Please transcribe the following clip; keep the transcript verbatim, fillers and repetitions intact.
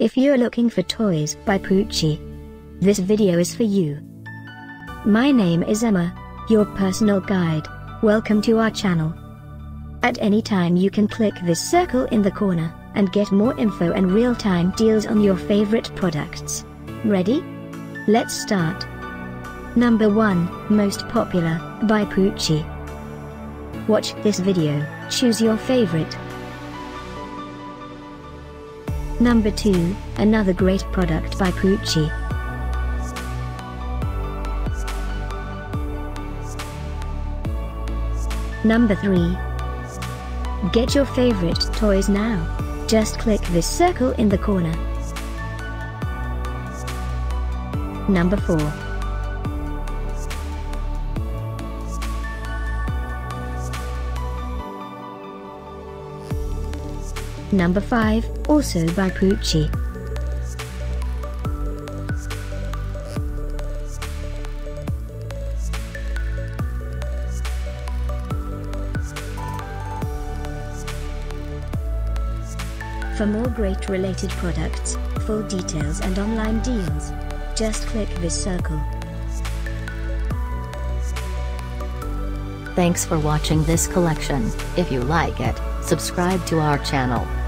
If you're looking for toys by Poochie, this video is for you. My name is Emma, your personal guide. Welcome to our channel. At any time you can click this circle in the corner and get more info and real-time deals on your favorite products. Ready? Let's start. Number one, Most Popular, by Poochie. Watch this video, choose your favorite. Number two, Another Great Product by Poochie. Number three. Get your favorite toys now. Just click this circle in the corner. Number four. Number five, also by Poochie. For more great related products, full details and online deals, just click this circle. Thanks for watching this collection. If you like it, subscribe to our channel.